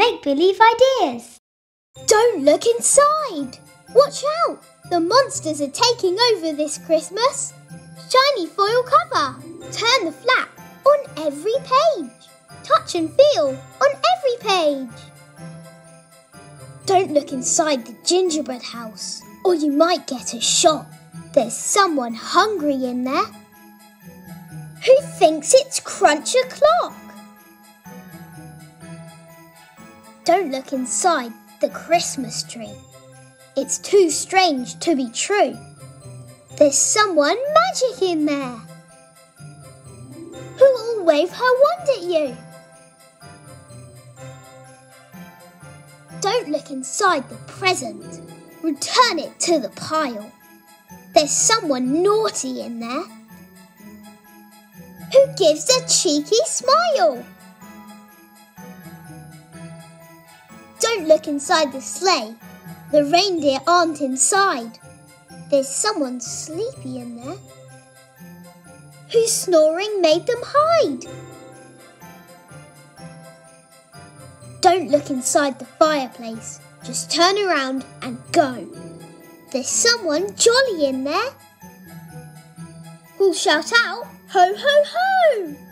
make-believe ideas. Don't look inside! Watch out! The monsters are taking over this Christmas. Shiny foil cover. Turn the flap on every page. Touch and feel on every page. Don't look inside the gingerbread house, or you might get a shock. There's someone hungry in there. Who thinks it's crunch o'clock? Don't look inside the Christmas tree. It's too strange to be true. There's someone magic in there. Who'll wave her wand at you? Don't look inside the present. Return it to the pile. There's someone naughty in there. Who gives a cheeky smile? Don't look inside the sleigh. The reindeer aren't inside. There's someone sleepy in there. Whose snoring made them hide? Don't look inside the fireplace. Just turn around and go. There's someone jolly in there. Who'll shout out, ho, ho, ho!